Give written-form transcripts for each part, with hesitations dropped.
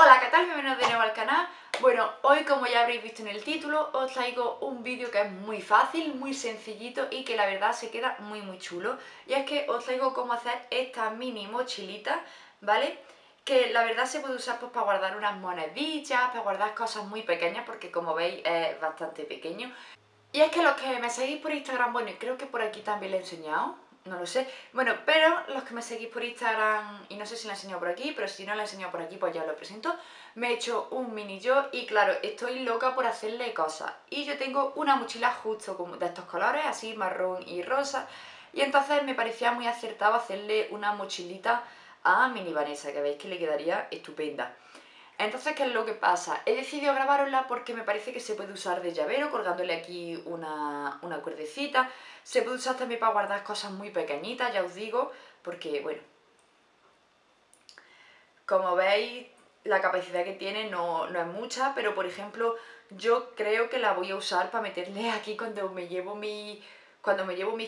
Hola, ¿qué tal? Bienvenidos de nuevo al canal. Bueno, hoy, como ya habréis visto en el título, os traigo un vídeo que es muy fácil, muy sencillito y que la verdad se queda muy muy chulo. Y es que os traigo cómo hacer esta mini mochilita, ¿vale? Que la verdad se puede usar pues para guardar unas monedillas, para guardar cosas muy pequeñas, porque como veis es bastante pequeño. Y es que los que me seguís por Instagram, bueno, y creo que por aquí también lo he enseñado, no lo sé. Bueno, pero los que me seguís por Instagram, y no sé si la he enseñado por aquí, pero si no la he enseñado por aquí, pues ya os lo presento. Me he hecho un mini yo y claro, estoy loca por hacerle cosas. Y yo tengo una mochila justo como de estos colores, así marrón y rosa. Y entonces me parecía muy acertado hacerle una mochilita a mini Vanessa, que veis que le quedaría estupenda. Entonces, ¿qué es lo que pasa? He decidido grabarosla porque me parece que se puede usar de llavero, colgándole aquí una cuerdecita. Se puede usar también para guardar cosas muy pequeñitas, ya os digo, porque, bueno, como veis, la capacidad que tiene no es mucha, pero, por ejemplo, yo creo que la voy a usar para meterle aquí cuando me llevo mis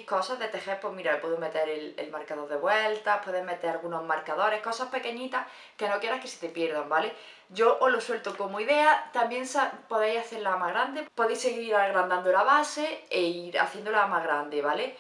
cosas de tejer, pues mira, puedo meter el marcador de vueltas, puedes meter algunos marcadores, cosas pequeñitas que no quieras que se te pierdan, ¿vale? Yo os lo suelto como idea, también podéis hacerla más grande, podéis seguir agrandando la base e ir haciéndola más grande, ¿vale?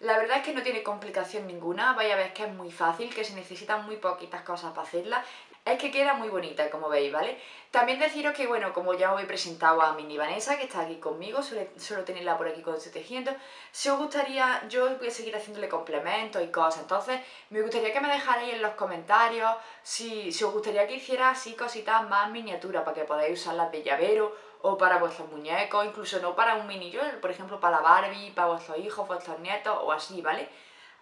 La verdad es que no tiene complicación ninguna, vais a ver que es muy fácil, que se necesitan muy poquitas cosas para hacerla. Es que queda muy bonita, como veis, ¿vale? También deciros que, bueno, como ya os he presentado a mini Vanessa, que está aquí conmigo, suelo tenerla por aquí con su tejiendo. Si os gustaría, yo voy a seguir haciéndole complementos y cosas, entonces me gustaría que me dejarais en los comentarios si os gustaría que hiciera así cositas más miniaturas, para que podáis usarlas de llavero o para vuestros muñecos, incluso no para un mini yo, por ejemplo, para la Barbie, para vuestros hijos, vuestros nietos o así, ¿vale?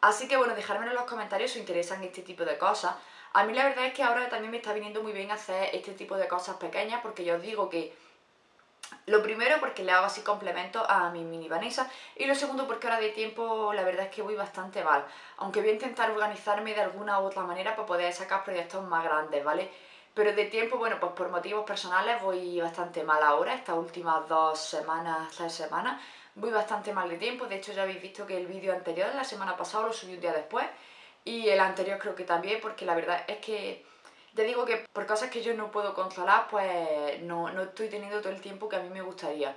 Así que, bueno, dejármelo en los comentarios si os interesan este tipo de cosas. A mí la verdad es que ahora también me está viniendo muy bien hacer este tipo de cosas pequeñas, porque yo os digo que lo primero porque le hago así complemento a mi mini Vanessa, y lo segundo porque ahora de tiempo la verdad es que voy bastante mal, aunque voy a intentar organizarme de alguna u otra manera para poder sacar proyectos más grandes, ¿vale? Pero de tiempo, bueno, pues por motivos personales voy bastante mal ahora, estas últimas 2 semanas, 3 semanas, voy bastante mal de tiempo. De hecho ya habéis visto que el vídeo anterior, la semana pasada, lo subí un día después. Y el anterior creo que también, porque la verdad es que, ya digo que por cosas que yo no puedo controlar, pues no estoy teniendo todo el tiempo que a mí me gustaría.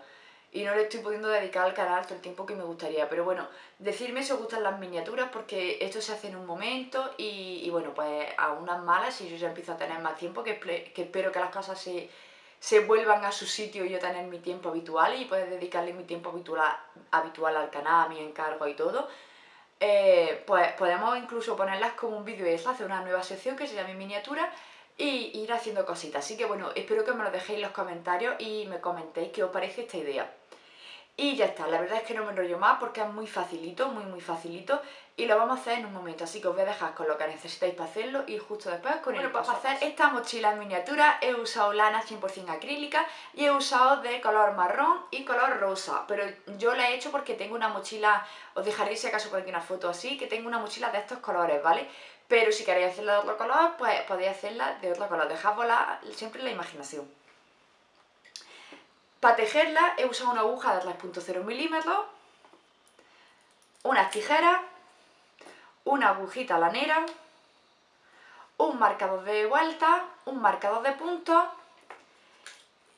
Y no le estoy pudiendo dedicar al canal todo el tiempo que me gustaría. Pero bueno, decidme si os gustan las miniaturas, porque esto se hace en un momento y bueno, pues a unas malas, y yo ya empiezo a tener más tiempo, que espero que las cosas se vuelvan a su sitio y yo tener mi tiempo habitual y poder dedicarle mi tiempo habitual al canal, a mi encargo y todo. Pues podemos incluso ponerlas como un vídeo extra, hacer una nueva sección que se llame miniatura y ir haciendo cositas. Así que bueno, espero que me lo dejéis en los comentarios y me comentéis qué os parece esta idea. Y ya está, la verdad es que no me enrollo más porque es muy facilito, muy muy facilito, y lo vamos a hacer en un momento. Así que os voy a dejar con lo que necesitáis para hacerlo y justo después con el paso. Bueno, para hacer esta mochila en miniatura he usado lana 100% acrílica y he usado de color marrón y color rosa. Pero yo la he hecho porque tengo una mochila, os dejaré si acaso por aquí una foto así, que tengo una mochila de estos colores, ¿vale? Pero si queréis hacerla de otro color, pues podéis hacerla de otro color, dejad volar siempre la imaginación. Para tejerla he usado una aguja de 3.0 milímetros, unas tijeras, una agujita lanera, un marcador de vuelta, un marcador de puntos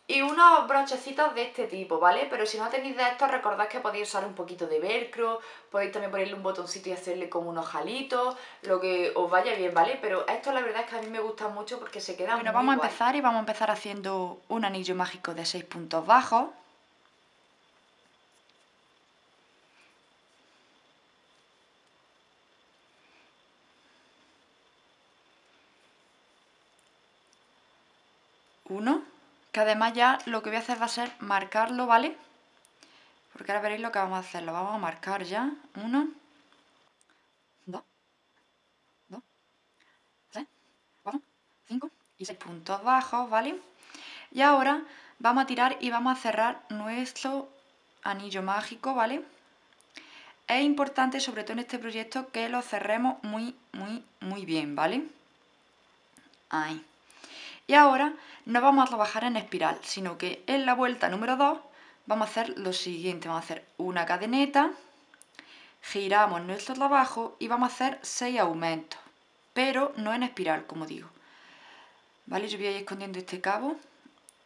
y unos brochecitos de este tipo, ¿vale? Pero si no tenéis de estos, recordad que podéis usar un poquito de velcro, podéis también ponerle un botoncito y hacerle como unos jalitos, lo que os vaya bien, ¿vale? Pero esto la verdad es que a mí me gusta mucho porque se queda muy guay. Bueno, vamos a empezar y vamos a empezar haciendo un anillo mágico de 6 puntos bajos. Uno, que además ya lo que voy a hacer va a ser marcarlo, ¿vale? Porque ahora veréis lo que vamos a hacer, lo vamos a marcar ya. 1, 2, 3, 4, 5 y 6 puntos bajos, ¿vale? Y ahora vamos a tirar y vamos a cerrar nuestro anillo mágico, ¿vale? Es importante, sobre todo en este proyecto, que lo cerremos muy, muy, muy bien, ¿vale? Ahí. Y ahora no vamos a trabajar en espiral, sino que en la vuelta número 2 vamos a hacer lo siguiente. Vamos a hacer una cadeneta, giramos nuestro trabajo y vamos a hacer 6 aumentos, pero no en espiral, como digo. Vale, yo voy a ir escondiendo este cabo.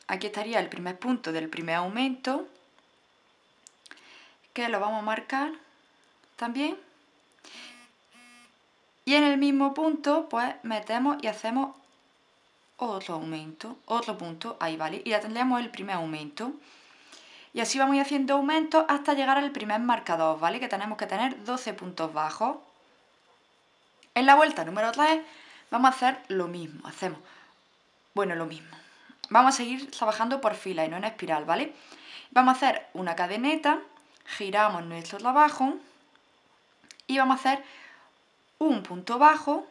Aquí estaría el primer punto del primer aumento, que lo vamos a marcar también. Y en el mismo punto, pues metemos y hacemos otro aumento, otro punto, ahí, vale, y ya tendríamos el primer aumento. Y así vamos a ir haciendo aumentos hasta llegar al primer marcador, ¿vale? Que tenemos que tener 12 puntos bajos. En la vuelta número 3 vamos a hacer lo mismo, Vamos a seguir trabajando por fila y no en espiral, ¿vale? Vamos a hacer una cadeneta, giramos nuestro trabajo y vamos a hacer un punto bajo,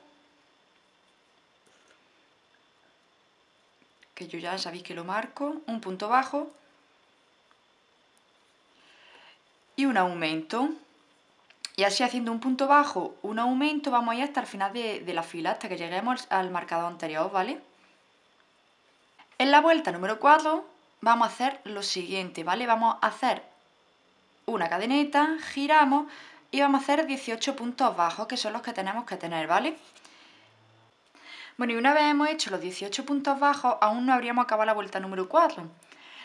que yo ya sabéis que lo marco, un punto bajo, y un aumento. Y así haciendo un punto bajo, un aumento, vamos a ir hasta el final de la fila, hasta que lleguemos al marcador anterior, ¿vale? En la vuelta número 4 vamos a hacer lo siguiente, ¿vale? Vamos a hacer una cadeneta, giramos y vamos a hacer 18 puntos bajos, que son los que tenemos que tener, ¿vale? Bueno, y una vez hemos hecho los 18 puntos bajos, aún no habríamos acabado la vuelta número 4.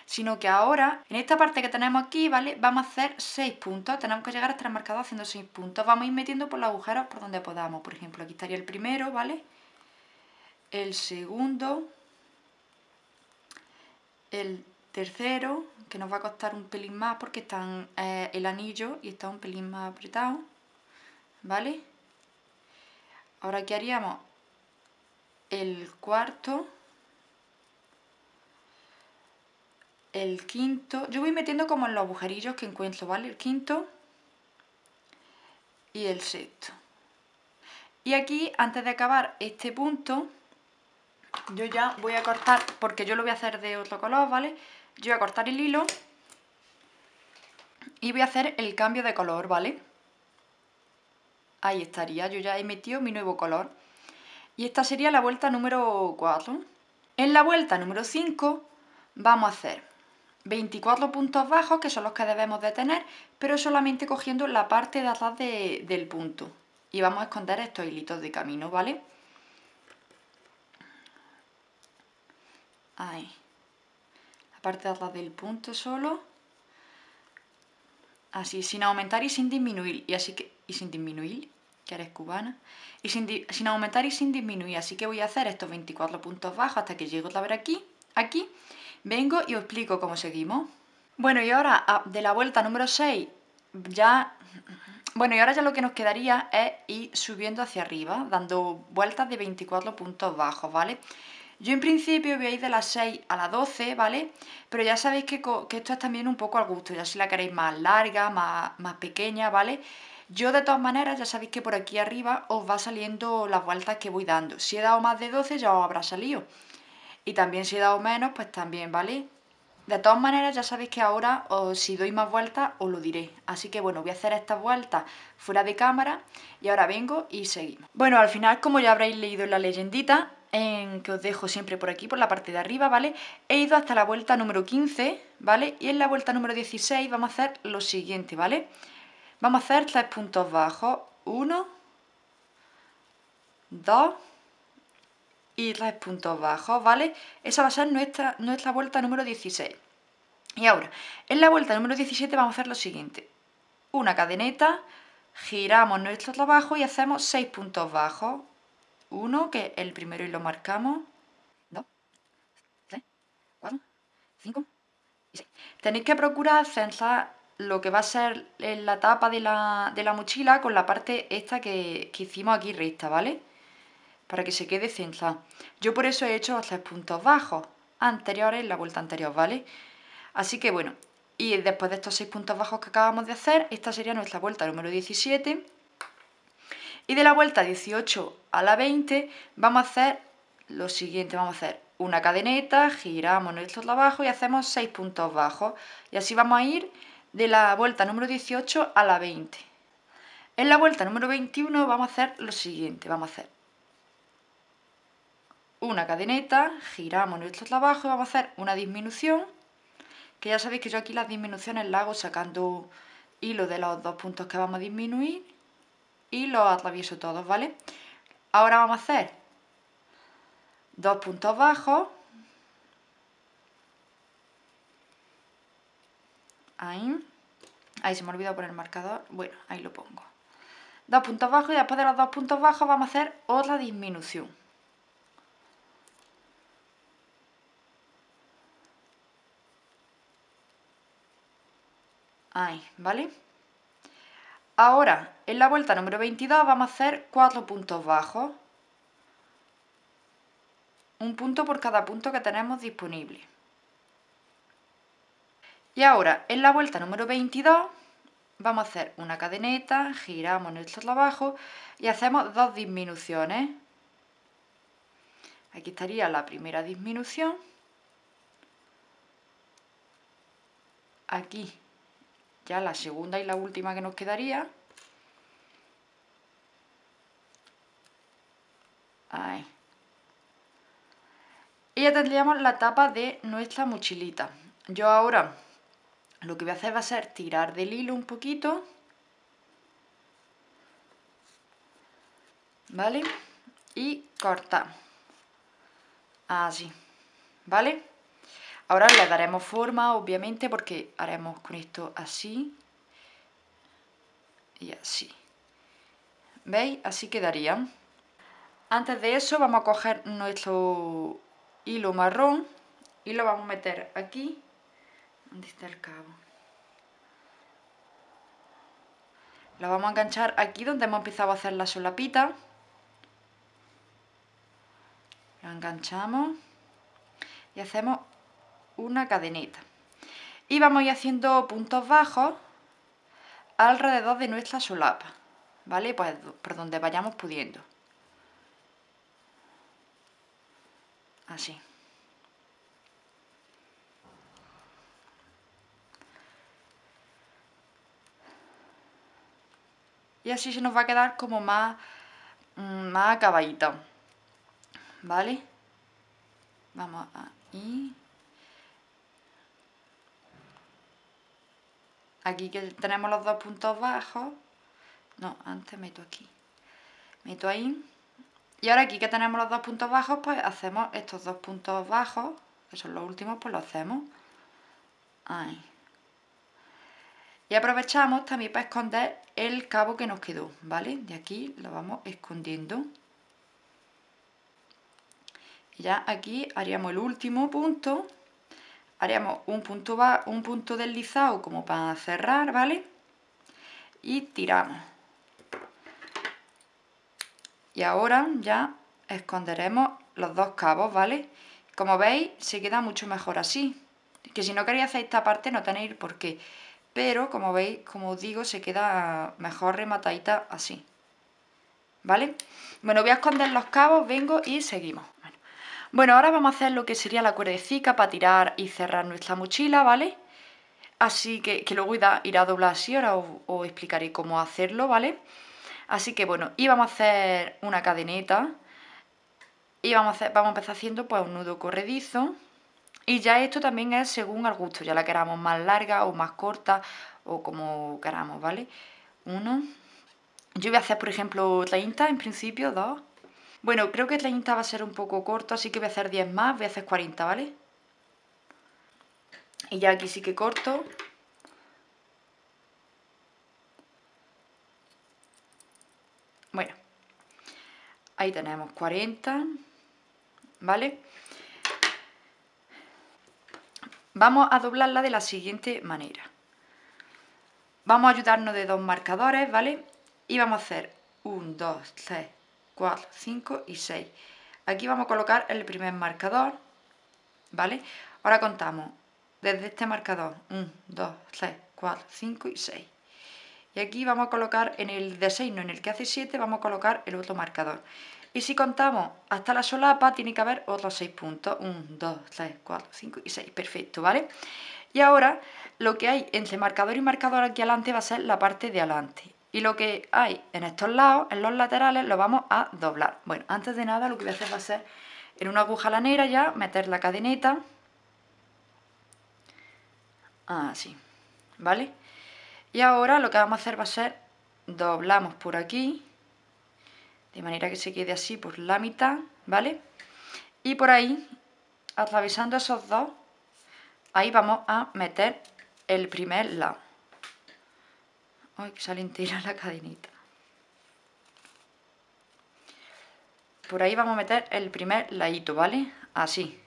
Sino que ahora, en esta parte que tenemos aquí, ¿vale? Vamos a hacer 6 puntos, tenemos que llegar hasta el marcador haciendo 6 puntos. Vamos a ir metiendo por los agujeros por donde podamos. Por ejemplo, aquí estaría el primero, ¿vale? El segundo, el tercero, que nos va a costar un pelín más porque están el anillo y está un pelín más apretado, ¿vale? Ahora aquí haríamos el cuarto, el quinto, yo voy metiendo como en los agujerillos que encuentro, ¿vale? El quinto y el sexto. Y aquí, antes de acabar este punto, yo ya voy a cortar, porque yo lo voy a hacer de otro color, ¿vale? Yo voy a cortar el hilo y voy a hacer el cambio de color, ¿vale? Ahí estaría, yo ya he metido mi nuevo color. Y esta sería la vuelta número 4. En la vuelta número 5 vamos a hacer 24 puntos bajos, que son los que debemos de tener, pero solamente cogiendo la parte de atrás del punto. Y vamos a esconder estos hilitos de camino, ¿vale? Ahí. La parte de atrás del punto solo. Así, sin aumentar y sin disminuir. Que eres cubana. Y sin aumentar y sin disminuir. Así que voy a hacer estos 24 puntos bajos hasta que llego otra vez aquí. Aquí vengo y os explico cómo seguimos. Bueno, y ahora de la vuelta número 6 ya... Bueno, y ahora ya lo que nos quedaría es ir subiendo hacia arriba, dando vueltas de 24 puntos bajos, ¿vale? Yo en principio voy a ir de las 6 a las 12, ¿vale? Pero ya sabéis que esto es también un poco al gusto, ya si la queréis más larga, más pequeña, ¿vale? Yo de todas maneras ya sabéis que por aquí arriba os va saliendo las vueltas que voy dando. Si he dado más de 12 ya os habrá salido. Y también si he dado menos, pues también, ¿vale? De todas maneras, ya sabéis que ahora, si doy más vueltas, os lo diré. Así que, bueno, voy a hacer estas vueltas fuera de cámara y ahora vengo y seguimos. Bueno, al final, como ya habréis leído en la leyendita, que os dejo siempre por aquí, por la parte de arriba, ¿vale? He ido hasta la vuelta número 15, ¿vale? Y en la vuelta número 16 vamos a hacer lo siguiente, ¿vale? Vamos a hacer 3 puntos bajos. 1, 2... y 3 puntos bajos, ¿vale? Esa va a ser nuestra vuelta número 16. Y ahora, en la vuelta número 17 vamos a hacer lo siguiente. Una cadeneta, giramos nuestro trabajo y hacemos 6 puntos bajos. 1, que es el primero y lo marcamos. 2, 3, 4, 5 y 6. Tenéis que procurar centrar lo que va a ser la tapa de la mochila con la parte esta que hicimos aquí recta, ¿vale? Para que se quede centrado. Yo por eso he hecho los 3 puntos bajos anteriores en la vuelta anterior, ¿vale? Así que bueno, y después de estos 6 puntos bajos que acabamos de hacer, esta sería nuestra vuelta número 17. Y de la vuelta 18 a la 20 vamos a hacer lo siguiente, vamos a hacer una cadeneta, giramos nuestro trabajo y hacemos 6 puntos bajos. Y así vamos a ir de la vuelta número 18 a la 20. En la vuelta número 21 vamos a hacer lo siguiente, vamos a hacer una cadeneta, giramos nuestro trabajo y vamos a hacer una disminución, que ya sabéis que yo aquí las disminuciones las hago sacando hilo de los 2 puntos que vamos a disminuir y los atravieso todos, ¿vale? Ahora vamos a hacer 2 puntos bajos, ahí se me olvidó poner el marcador, bueno, ahí lo pongo, 2 puntos bajos, y después de los 2 puntos bajos vamos a hacer otra disminución. Ahí, ¿vale? Ahora, en la vuelta número 22 vamos a hacer 4 puntos bajos. Un punto por cada punto que tenemos disponible. Y ahora, en la vuelta número 22, vamos a hacer una cadeneta, giramos nuestro trabajo y hacemos 2 disminuciones. Aquí estaría la primera disminución. Aquí ya la segunda y la última que nos quedaría. Ahí. Y ya tendríamos la tapa de nuestra mochilita. Yo ahora lo que voy a hacer va a ser tirar del hilo un poquito, ¿vale? Y cortar. Así, ¿vale? Ahora le daremos forma, obviamente, porque haremos con esto así y así. ¿Veis? Así quedaría. Antes de eso vamos a coger nuestro hilo marrón y lo vamos a meter aquí. ¿Dónde está el cabo? Lo vamos a enganchar aquí donde hemos empezado a hacer la solapita. Lo enganchamos y hacemos una cadeneta y vamos a ir haciendo puntos bajos alrededor de nuestra solapa, ¿vale? Pues por donde vayamos pudiendo, así. Y así se nos va a quedar como más acabadito, ¿vale? Vamos ahí. Aquí que tenemos los 2 puntos bajos, no, antes meto aquí, meto ahí, y ahora aquí que tenemos los 2 puntos bajos, pues hacemos estos 2 puntos bajos, que son los últimos, pues lo hacemos, ahí. Y aprovechamos también para esconder el cabo que nos quedó, ¿vale? De aquí lo vamos escondiendo. Y ya aquí haríamos el último punto. Haríamos un punto deslizado como para cerrar, ¿vale? Y tiramos. Y ahora ya esconderemos los 2 cabos, ¿vale? Como veis, se queda mucho mejor así. Que si no queréis hacer esta parte no tenéis por qué. Pero como veis, como os digo, se queda mejor rematadita así. ¿Vale? Bueno, voy a esconder los cabos, vengo y seguimos. Bueno, ahora vamos a hacer lo que sería la cuerdecica para tirar y cerrar nuestra mochila, ¿vale? Así que luego irá a doblar así, ahora os explicaré cómo hacerlo, ¿vale? Así que bueno, y vamos a hacer una cadeneta y vamos a empezar haciendo pues un nudo corredizo. Y ya esto también es según al gusto, ya la queramos más larga o más corta o como queramos, ¿vale? 1. Yo voy a hacer, por ejemplo, 30 en principio, 2. Bueno, creo que 30 va a ser un poco corto, así que voy a hacer 10 más, voy a hacer 40, ¿vale? Y ya aquí sí que corto. Bueno, ahí tenemos 40, ¿vale? Vamos a doblarla de la siguiente manera. Vamos a ayudarnos de 2 marcadores, ¿vale? Y vamos a hacer 1, 2, 3... 4, 5 y 6. Aquí vamos a colocar el primer marcador, ¿vale? Ahora contamos desde este marcador 1, 2, 3, 4, 5 y 6. Y aquí vamos a colocar en el de 6, no en el que hace 7, vamos a colocar el otro marcador. Y si contamos hasta la solapa tiene que haber otros 6 puntos, 1, 2, 3, 4, 5 y 6, perfecto, ¿vale? Y ahora lo que hay entre marcador y marcador aquí adelante va a ser la parte de adelante. Y lo que hay en estos lados, en los laterales, lo vamos a doblar. Bueno, antes de nada lo que voy a hacer va a ser en una aguja lanera ya, meter la cadeneta. Así, ¿vale? Y ahora lo que vamos a hacer va a ser, doblamos por aquí, de manera que se quede así por la mitad, ¿vale? y por ahí, atravesando esos dos, ahí vamos a meter el primer lado. Ay, que salen tiras la cadenita. Por ahí vamos a meter el primer ladito, ¿vale? Así,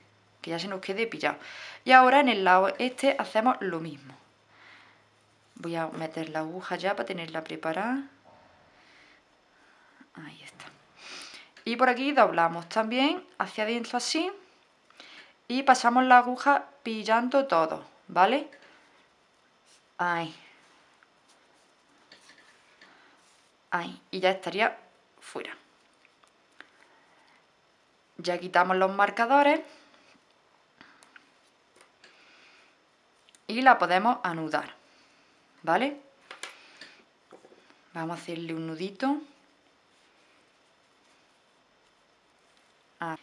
que ya se nos quede pillado. Y ahora en el lado este hacemos lo mismo. Voy a meter la aguja ya para tenerla preparada. Ahí está. Y por aquí doblamos también hacia adentro así. Y pasamos la aguja pillando todo, ¿vale? Ahí. Ahí. Y ya estaría fuera. Ya quitamos los marcadores y la podemos anudar, ¿vale? Vamos a hacerle un nudito. Ahí.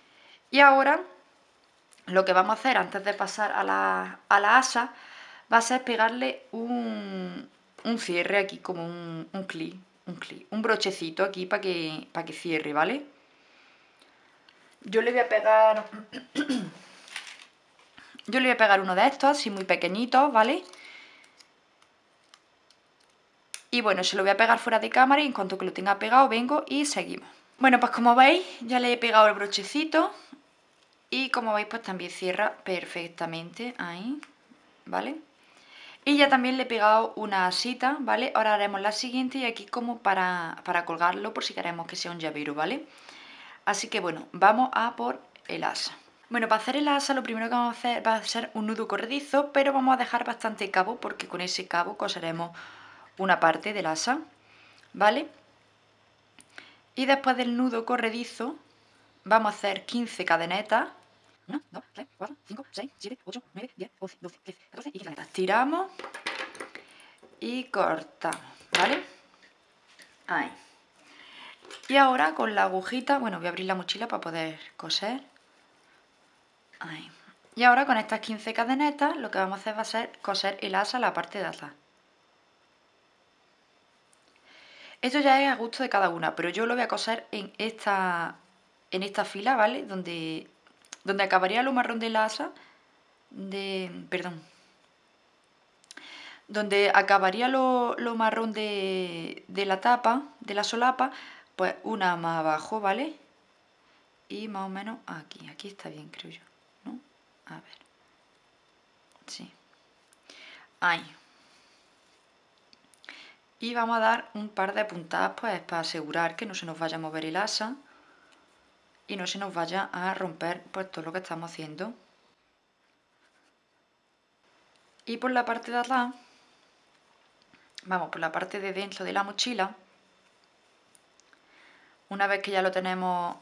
Y ahora lo que vamos a hacer antes de pasar a la asa va a ser pegarle un cierre aquí, como un brochecito aquí para que cierre, ¿vale? Yo le voy a pegar uno de estos, así muy pequeñitos, ¿vale? Y bueno, se lo voy a pegar fuera de cámara y en cuanto que lo tenga pegado vengo y seguimos. Bueno, pues como veis, ya le he pegado el brochecito y como veis, pues también cierra perfectamente ahí, ¿vale? Y ya también le he pegado una asita, ¿vale? Ahora haremos la siguiente y aquí como para colgarlo por si queremos que sea un llavero, ¿vale? Así que bueno, vamos a por el asa. Bueno, para hacer el asa lo primero que vamos a hacer va a ser un nudo corredizo, pero vamos a dejar bastante cabo porque con ese cabo coseremos una parte del asa, ¿vale? Y después del nudo corredizo vamos a hacer 15 cadenetas. 1, 2, 3, 4, 5, 6, 7, 8, 9, 10, 11, 12, 13, 14 y 15. Tiramos y cortamos, ¿vale? Ahí. Y ahora con la agujita, bueno, voy a abrir la mochila para poder coser. Ahí. Y ahora con estas 15 cadenetas lo que vamos a hacer va a ser coser el asa a la parte de atrás. Esto ya es a gusto de cada una, pero yo lo voy a coser en esta fila, ¿vale? Donde acabaría lo marrón del asa, donde acabaría lo marrón de la tapa, de la solapa, pues una más abajo, ¿vale? Y más o menos aquí, aquí está bien, creo yo, ¿no? A ver, sí, ahí. Y vamos a dar un par de puntadas, pues, para asegurar que no se nos vaya a mover el asa y no se nos vaya a romper, pues, todo lo que estamos haciendo. Y por la parte de atrás, vamos, por la parte de dentro de la mochila, una vez que ya lo tenemos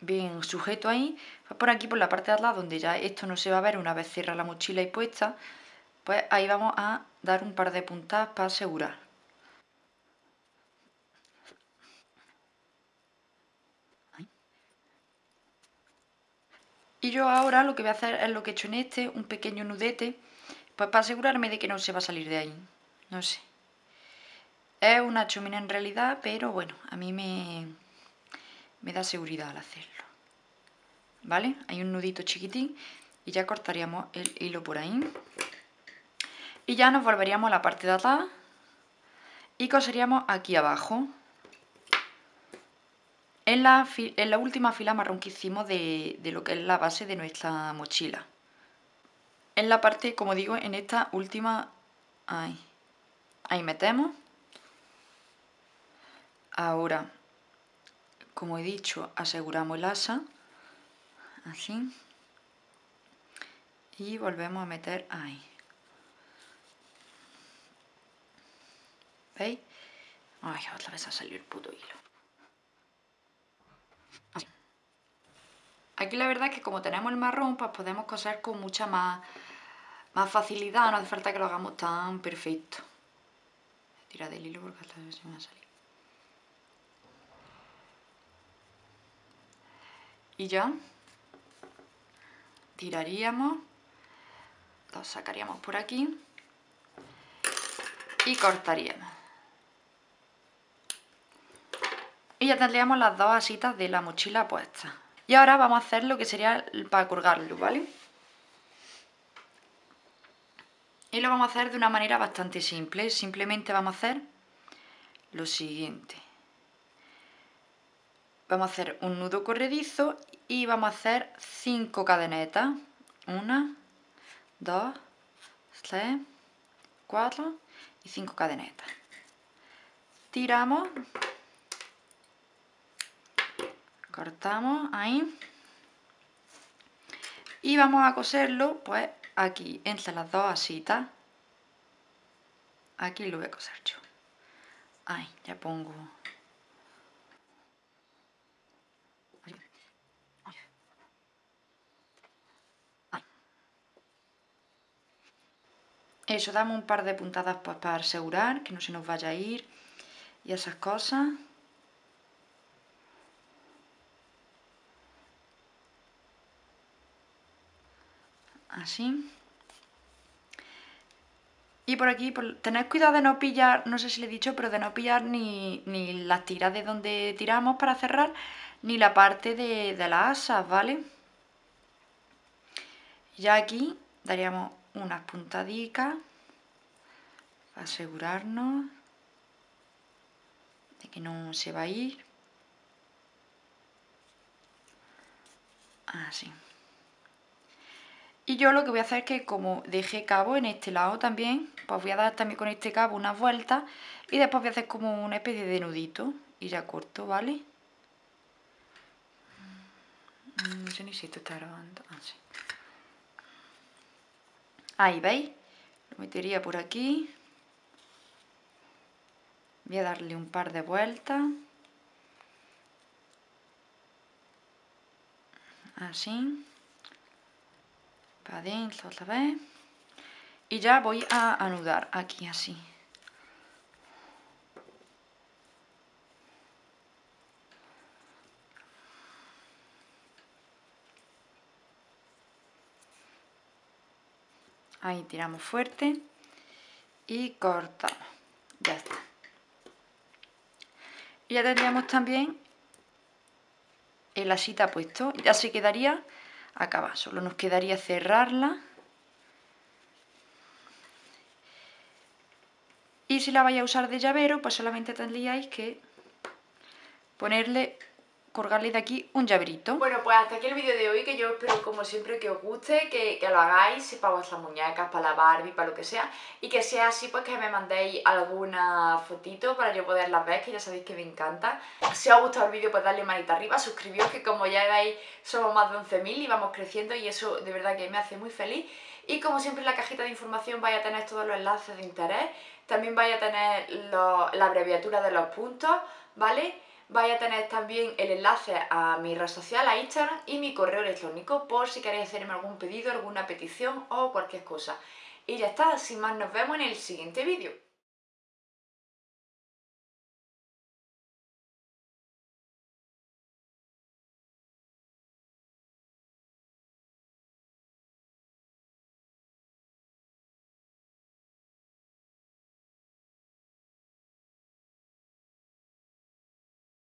bien sujeto ahí, pues por aquí, por la parte de atrás, donde ya esto no se va a ver una vez cierra la mochila y puesta, pues ahí vamos a dar un par de puntadas para asegurar. Y yo ahora lo que voy a hacer es lo que he hecho en este, un pequeño nudete, pues para asegurarme de que no se va a salir de ahí. No sé. Es una chumina en realidad, pero bueno, a mí me da seguridad al hacerlo. ¿Vale? Hay un nudito chiquitín y ya cortaríamos el hilo por ahí. Y ya nos volveríamos a la parte de atrás y coseríamos aquí abajo. En la última fila marrón que hicimos de lo que es la base de nuestra mochila. En la parte, como digo, en esta última... Ahí, ahí metemos. Ahora, como he dicho, aseguramos el asa, así, y volvemos a meter ahí. ¿Veis? Ay, otra vez ha salido el puto hilo. Así. Aquí la verdad es que como tenemos el marrón, pues podemos coser con mucha más facilidad, no hace falta que lo hagamos tan perfecto. Tira del hilo porque otra vez se me ha salido. Y ya tiraríamos, los sacaríamos por aquí y cortaríamos. Y ya tendríamos las dos asitas de la mochila puestas. Y Y ahora vamos a hacer lo que sería para colgarlo, ¿vale? Y lo vamos a hacer de una manera bastante simple. Simplemente vamos a hacer lo siguiente. Vamos a hacer un nudo corredizo y vamos a hacer 5 cadenetas. 1, 2, 3, 4 y 5 cadenetas. Tiramos, cortamos ahí y vamos a coserlo pues aquí, entre las dos asitas. Aquí lo voy a coser yo. Ahí, ya pongo. Eso, damos un par de puntadas pues, para asegurar que no se nos vaya a ir y esas cosas. Así. Y por aquí, tened cuidado de no pillar, no sé si le he dicho, pero de no pillar ni las tiras de donde tiramos para cerrar, ni la parte de las asas, ¿vale? Ya aquí daríamos unas puntadicas para asegurarnos de que no se va a ir. Así. Y yo lo que voy a hacer es que, como dejé cabo en este lado también, pues voy a dar también con este cabo unas vueltas y después voy a hacer como una especie de nudito y ya corto, ¿vale? No sé ni si esto está grabando. Así. Ahí, ¿veis? Lo metería por aquí. Voy a darle un par de vueltas. Así. Para adentro otra vez. Y ya voy a anudar aquí, así. Ahí tiramos fuerte y cortamos. Ya está. Y ya tendríamos también el asita puesto. Ya se quedaría acabada. Solo nos quedaría cerrarla. Y si la vais a usar de llavero, pues solamente tendríais que ponerle, colgarle de aquí un llaverito. Bueno, pues hasta aquí el vídeo de hoy, que yo espero como siempre que os guste, que lo hagáis para vuestras muñecas, para la Barbie, para lo que sea, y que sea así pues que me mandéis alguna fotito para yo poderlas ver, que ya sabéis que me encanta. Si os ha gustado el vídeo, pues dadle manita arriba, suscribíos, que como ya veis somos más de 11.000 y vamos creciendo, y eso de verdad que me hace muy feliz. Y como siempre en la cajita de información vais a tener todos los enlaces de interés, también vais a tener la abreviatura de los puntos, ¿vale? Vais a tener también el enlace a mi red social, a Instagram, y mi correo electrónico por si queréis hacerme algún pedido, alguna petición o cualquier cosa. Y ya está, sin más, nos vemos en el siguiente vídeo.